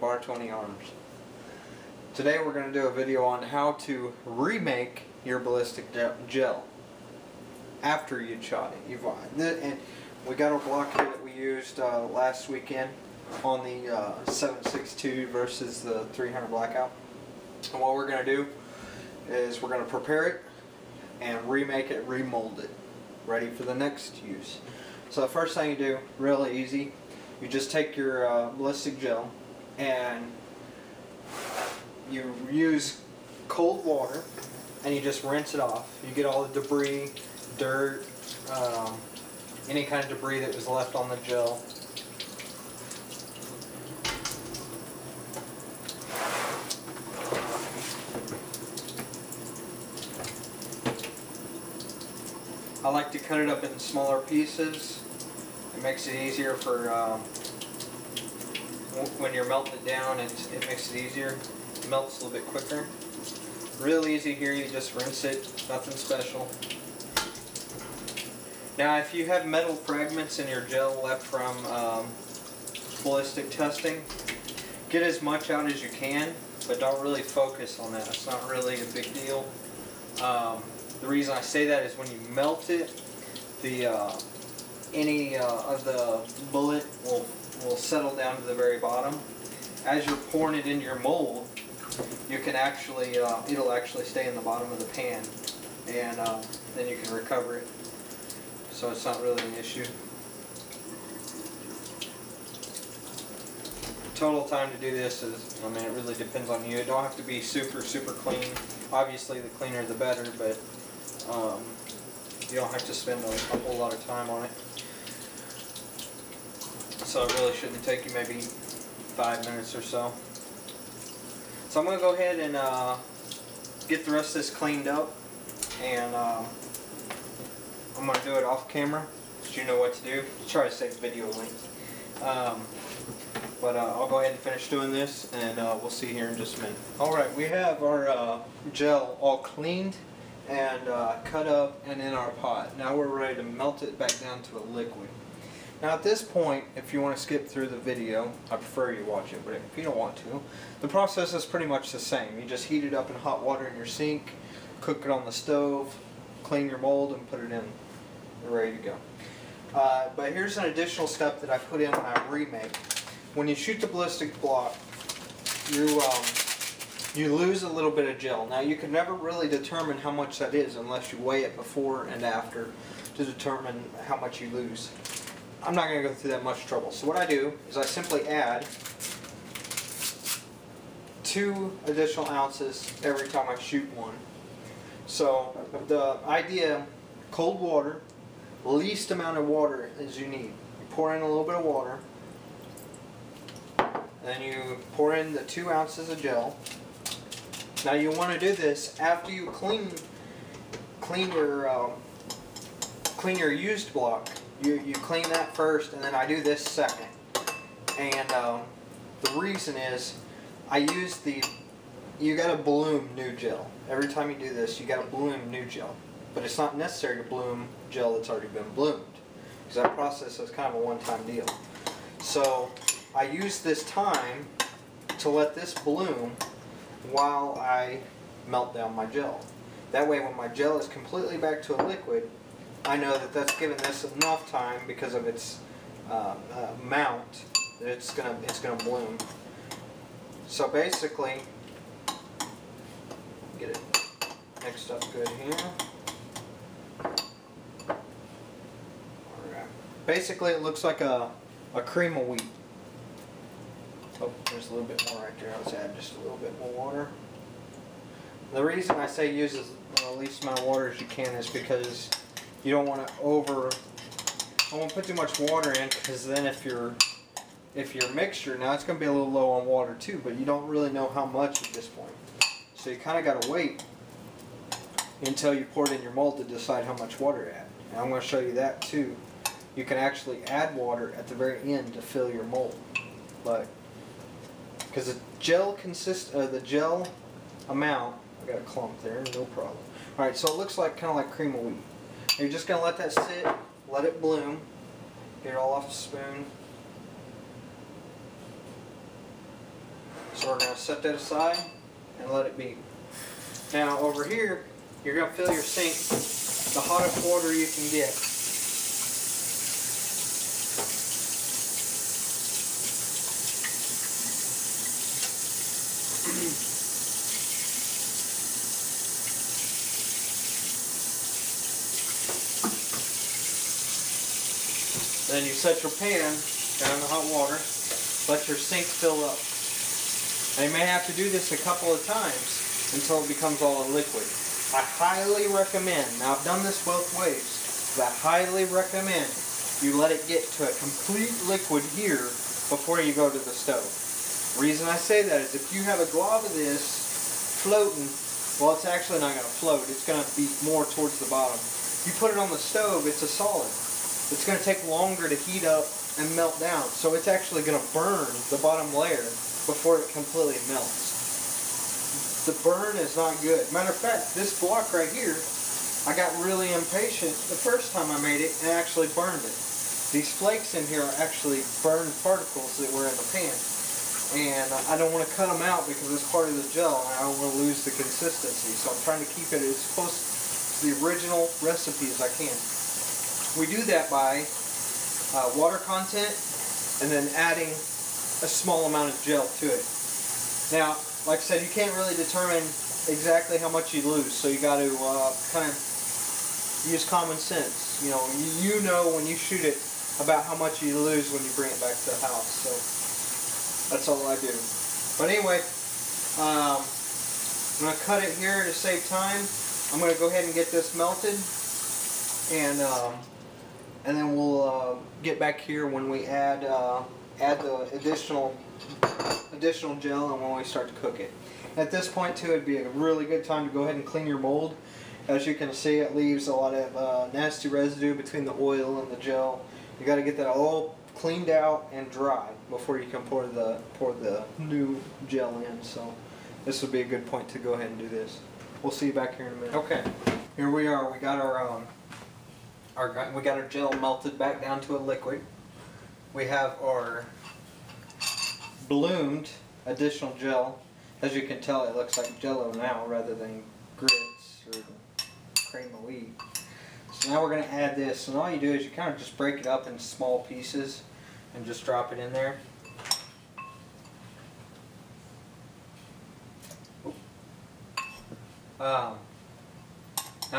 Bar 20 Arms. Today we're going to do a video on how to remake your ballistic gel after you shot it. And we got a block here that we used last weekend on the 7.62 versus the 300 blackout. And what we're going to do is we're going to prepare it and remake it, remold it, ready for the next use. So the first thing you do, really easy, you just take your ballistic gel and you use cold water and you just rinse it off. You get all the debris, dirt, any kind of debris that was left on the gel. I like to cut it up in smaller pieces. It makes it easier for when you're melting it down, it makes it easier. It melts a little bit quicker. Real easy here, you just rinse it, nothing special. Now if you have metal fragments in your gel left from ballistic testing, get as much out as you can, but don't really focus on that. It's not really a big deal. The reason I say that is when you melt it, the any of the bullet will settle down to the very bottom. As you're pouring it in your mold, you can actually it'll actually stay in the bottom of the pan, and then you can recover it. So it's not really an issue. Total time to do this is, I mean, it really depends on you. It don't have to be super clean. Obviously, the cleaner the better, but you don't have to spend a whole lot of time on it. So it really shouldn't take you maybe 5 minutes or so. So I'm going to go ahead and get the rest of this cleaned up, and I'm going to do it off camera, so you know what to do. Try to save video length. But I'll go ahead and finish doing this, and we'll see here in just a minute. Alright, we have our gel all cleaned and cut up and in our pot. Now we're ready to melt it back down to a liquid. Now at this point, if you want to skip through the video, I prefer you watch it, but if you don't want to, the process is pretty much the same. You just heat it up in hot water in your sink, cook it on the stove, clean your mold, and put it in. You're ready to go. But here's an additional step that I put in when I remake. When you shoot the ballistic block, you lose a little bit of gel. Now you can never really determine how much that is unless you weigh it before and after to determine how much you lose. I'm not going to go through that much trouble. So what I do is I simply add 2 additional ounces every time I shoot one. So the idea, cold water, least amount of water as you need. You pour in a little bit of water. Then you pour in the 2 ounces of gel. Now you want to do this after you clean your used block. You clean that first, and then I do this second. And the reason is, you got to bloom new gel every time you do this. You got to bloom new gel, but it's not necessary to bloom gel that's already been bloomed, because that process is kind of a one-time deal. So I use this time to let this bloom while I melt down my gel. That way when my gel is completely back to a liquid, I know that that's given this enough time because of its amount that it's gonna bloom. So basically, get it mixed up good here. Alright. Basically it looks like a cream of wheat. Oh, there's a little bit more right there. Let's add just a little bit more water. The reason I say use as the least amount of water as you can is because you don't want to I won't put too much water in, because then if your mixture, now it's going to be a little low on water too, but you don't really know how much at this point. So you kind of got to wait until you pour it in your mold to decide how much water to add. And I'm going to show you that too. You can actually add water at the very end to fill your mold, but because the gel amount, I got a clump there, no problem. All right, so it looks like kind of like cream of wheat. You're just gonna let that sit, let it bloom. Get it all off the spoon. So we're going to set that aside and let it be. Now over here, you're going to fill your sink the hottest water you can get. Then you set your pan down in the hot water, let your sink fill up. Now you may have to do this a couple of times until it becomes all a liquid. I highly recommend, now I've done this both ways, but I highly recommend you let it get to a complete liquid here before you go to the stove. The reason I say that is if you have a glob of this floating, well, it's actually not going to float, it's going to be more towards the bottom. You put it on the stove, it's a solid. It's going to take longer to heat up and melt down, so it's actually going to burn the bottom layer before it completely melts. The burn is not good. Matter of fact, this block right here, I got really impatient the first time I made it and actually burned it. These flakes in here are actually burned particles that were in the pan, and I don't want to cut them out because it's part of the gel and I don't want to lose the consistency, so I'm trying to keep it as close to the original recipe as I can. We do that by water content and then adding a small amount of gel to it. Now, like I said, you can't really determine exactly how much you lose, so you got to kind of use common sense. You know when you shoot it about how much you lose when you bring it back to the house. So that's all I do. But anyway, I'm going to cut it here to save time. I'm going to go ahead and get this melted, and then we'll get back here when we add the additional gel and when we start to cook it. At this point too, it'd be a really good time to go ahead and clean your mold. As you can see, it leaves a lot of nasty residue between the oil and the gel. You got to get that all cleaned out and dry before you can pour the new gel in. So this would be a good point to go ahead and do this. We'll see you back here in a minute. Okay, here we are. We got our gel melted back down to a liquid. We have our bloomed additional gel. As you can tell, it looks like jello now rather than grits or cream of wheat. So now we're going to add this, and all you do is you kind of just break it up in small pieces and just drop it in there. Now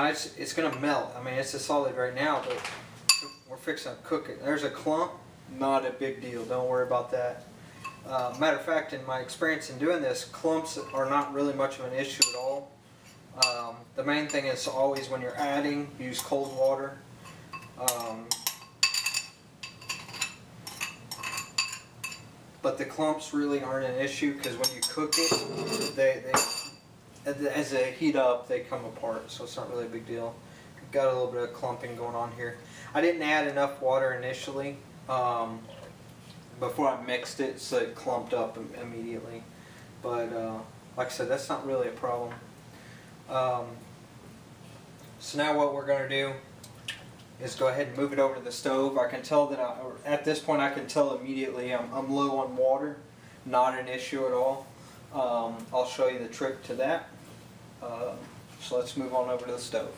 it's going to melt. I mean, it's a solid right now, but we're fixing to cook it. There's a clump, not a big deal. Don't worry about that. Matter of fact, in my experience in doing this, clumps are not really much of an issue at all. The main thing is always when you're adding, use cold water. But the clumps really aren't an issue because when you cook it, they as they heat up, they come apart, so it's not really a big deal. Got a little bit of clumping going on here. I didn't add enough water initially. Before I mixed it, so it clumped up immediately. But like I said, that's not really a problem. So now what we're going to do is go ahead and move it over to the stove. I can tell that at this point I can tell immediately I'm low on water. Not an issue at all. I'll show you the trick to that. So let's move on over to the stove.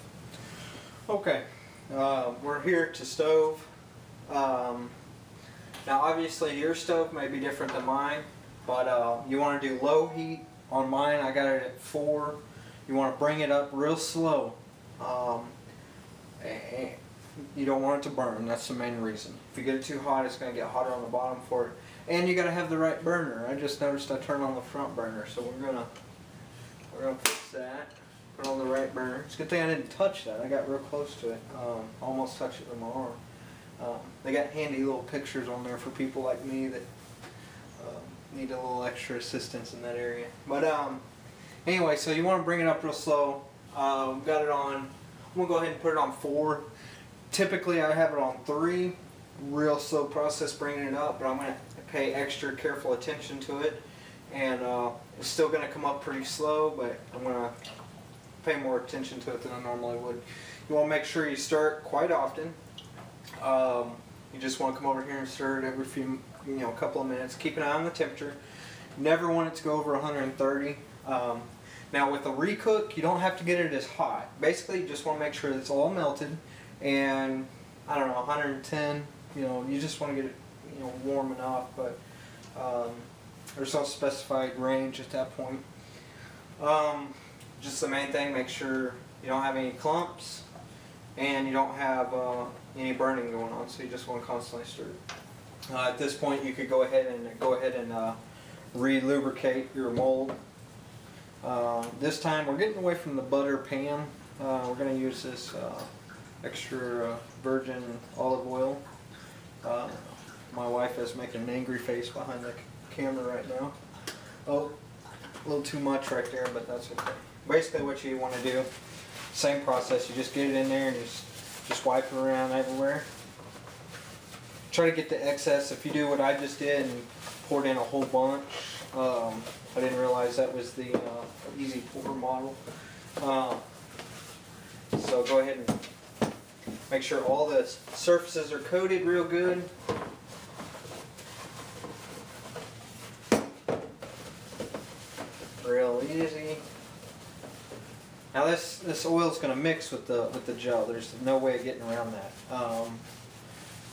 Okay, we're here to stove. Now obviously your stove may be different than mine, but you want to do low heat. On mine, I got it at 4. You want to bring it up real slow. You don't want it to burn, that's the main reason. If you get it too hot, it's going to get hotter on the bottom for it. And you got to have the right burner. I just noticed I turned on the front burner, so we're gonna fix that. Put on the right burner. It's a good thing I didn't touch that. I got real close to it. Almost touched it with my arm. They got handy little pictures on there for people like me that need a little extra assistance in that area. But anyway, so you want to bring it up real slow. Got it on, I'm going to go ahead and put it on 4. Typically I have it on 3. Real slow process bringing it up, but I'm going to pay extra careful attention to it. And it's still going to come up pretty slow, but I'm going to pay more attention to it than I normally would. You want to make sure you stir it quite often. You just want to come over here and stir it every few, couple of minutes. Keep an eye on the temperature. Never want it to go over 130. Now with the recook, you don't have to get it as hot. Basically, you just want to make sure it's all melted, and I don't know, 110. You know, you just want to get it, you know, warm enough. But there's no specified range at that point. Just the main thing, make sure you don't have any clumps and you don't have any burning going on. So you just want to constantly stir it. At this point, you could go ahead and re-lubricate your mold. This time we're getting away from the butter pan. We're going to use this extra virgin olive oil. My wife is making an angry face behind the camera right now. Oh, a little too much right there, but that's okay. Basically what you want to do, same process, you just get it in there and just wipe it around everywhere. Try to get the excess. If you do what I just did and poured in a whole bunch, I didn't realize that was the easy pour model. So go ahead and make sure all the surfaces are coated real good. Real easy. Now this oil is going to mix with the gel. There's no way of getting around that.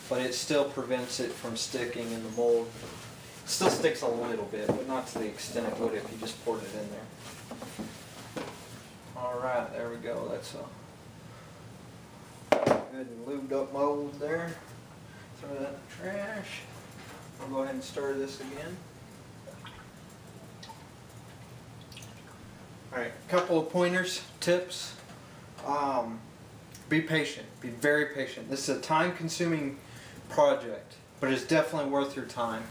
But it still prevents it from sticking in the mold. It still sticks a little bit, but not to the extent it would if you just poured it in there. All right, there we go. That's a good and lubed up mold there. Throw that in the trash. I'll go ahead and stir this again. All right, a couple of pointers, tips. Be patient. Be very patient. This is a time-consuming project, but it's definitely worth your time.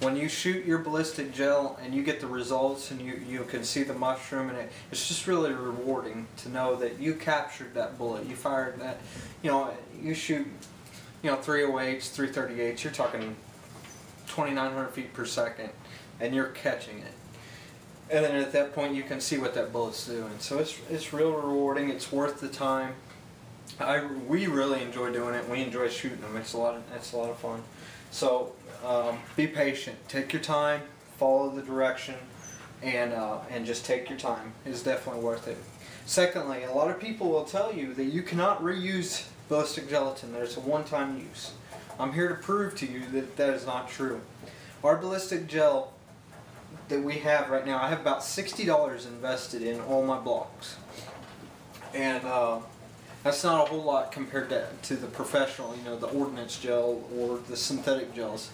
When you shoot your ballistic gel and you get the results and you can see the mushroom, and it's just really rewarding to know that you captured that bullet, you fired that. You know, you shoot, you know, 308s, 338s. You're talking 2,900 feet per second, and you're catching it. And then at that point you can see what that bullet's doing. So it's real rewarding. It's worth the time. We really enjoy doing it. We enjoy shooting them. It's a lot of fun. So be patient. Take your time. Follow the direction, and just take your time. It's definitely worth it. Secondly, a lot of people will tell you that you cannot reuse ballistic gelatin. There's a one-time use. I'm here to prove to you that that is not true. Our ballistic gel that we have right now, I have about $60 invested in all my blocks, and that's not a whole lot compared to the professional, you know, the ordnance gel or the synthetic gels,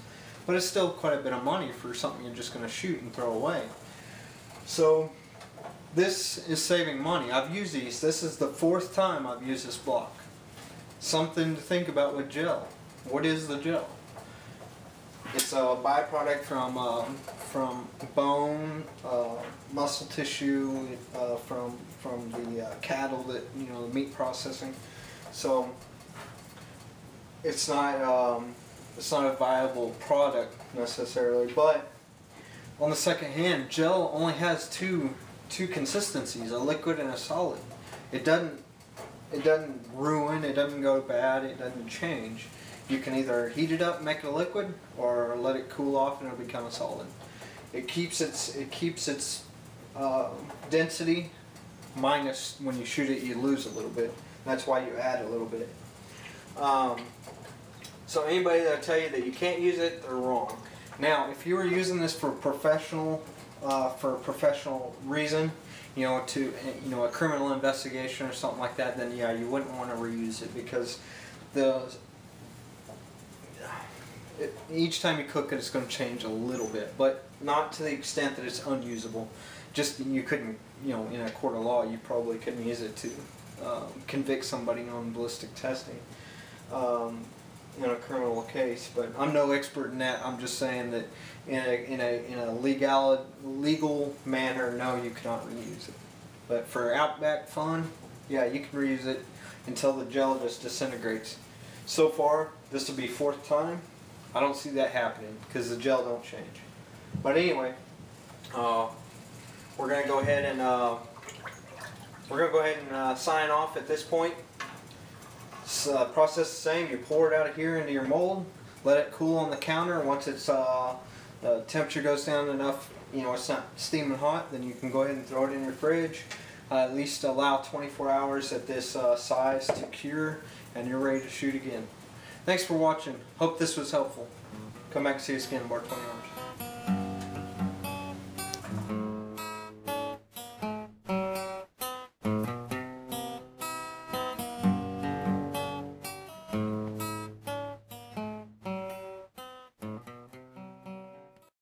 but it's still quite a bit of money for something you're just going to shoot and throw away. So this is saving money. I've used these. This is the fourth time I've used this block. Something to think about with gel. What is the gel? It's a byproduct from bone, muscle tissue, from the cattle, that, you know, the meat processing. So it's not a viable product necessarily. But on the second hand, gel only has two consistencies: a liquid and a solid. It doesn't ruin. It doesn't go bad. It doesn't change. You can either heat it up, make it a liquid, or let it cool off and it'll become a solid. It keeps its density, minus when you shoot it, you lose a little bit. That's why you add a little bit. So anybody that'll tell you that you can't use it, they're wrong. Now, if you were using this for a professional reason, you know, a criminal investigation or something like that, then yeah, you wouldn't want to reuse it, because each time you cook it, it's going to change a little bit, but not to the extent that it's unusable. Just you couldn't, you know, in a court of law, you probably couldn't use it to convict somebody on ballistic testing in a criminal case. But I'm no expert in that. I'm just saying that in a legal manner, no, you cannot reuse it. But for outback fun, yeah, you can reuse it until the gel just disintegrates. So far, this will be fourth time. I don't see that happening because the gel don't change. But anyway, we're gonna go ahead and sign off at this point. Process the same. You pour it out of here into your mold. Let it cool on the counter. Once it's the temperature goes down enough, you know, it's not steaming hot, then you can go ahead and throw it in your fridge. At least allow 24 hours at this size to cure, and you're ready to shoot again. Thanks for watching. Hope this was helpful. Come back and see us again, Bar 20 Arms.